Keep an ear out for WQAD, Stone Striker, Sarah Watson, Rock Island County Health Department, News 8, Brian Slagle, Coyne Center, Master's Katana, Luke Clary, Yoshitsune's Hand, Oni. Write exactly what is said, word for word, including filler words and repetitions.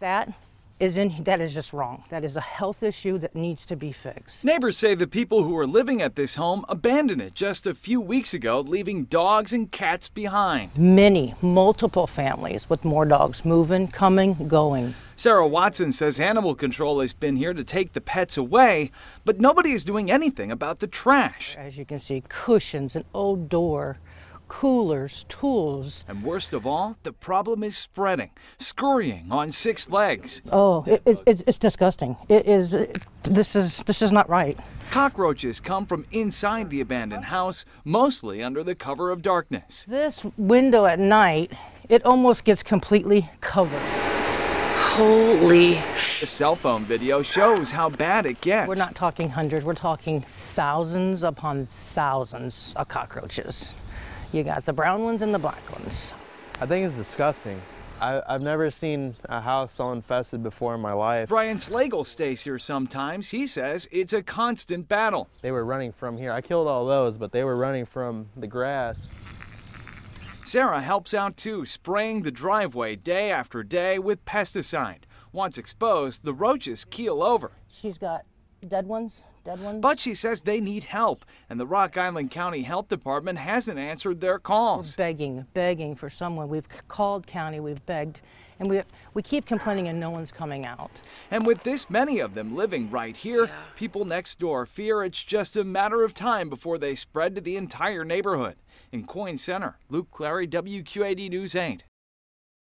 That is in, that is just wrong. That is a health issue that needs to be fixed. Neighbors say the people who were living at this home abandoned it just a few weeks ago, leaving dogs and cats behind. Many, multiple families with more dogs moving, coming, going. Sarah Watson says animal control has been here to take the pets away, but nobody is doing anything about the trash. As you can see, cushions, an old door, coolers, tools. And worst of all, the problem is spreading, scurrying on six legs. Oh, it, it, it's, it's disgusting. It is, it, this is, this is not right. Cockroaches come from inside the abandoned house, mostly under the cover of darkness. This window at night, it almost gets completely covered. Holy. The cell phone video shows how bad it gets. We're not talking hundreds, we're talking thousands upon thousands of cockroaches. You got the brown ones and the black ones. I think it's disgusting. I, I've never seen a house so infested before in my life. Brian Slagle stays here sometimes. He says it's a constant battle. They were running from here. I killed all those, but they were running from the grass. Sarah helps out too, spraying the driveway day after day with pesticide. Once exposed, the roaches keel over. She's got dead ones. But she says they need help, and the Rock Island County Health Department hasn't answered their calls. We're begging, begging for someone. We've called county, we've begged, and we, we keep complaining and no one's coming out. And with this many of them living right here, yeah. People next door fear it's just a matter of time before they spread to the entire neighborhood. In Coyne Center, Luke Clary, W Q A D News eight.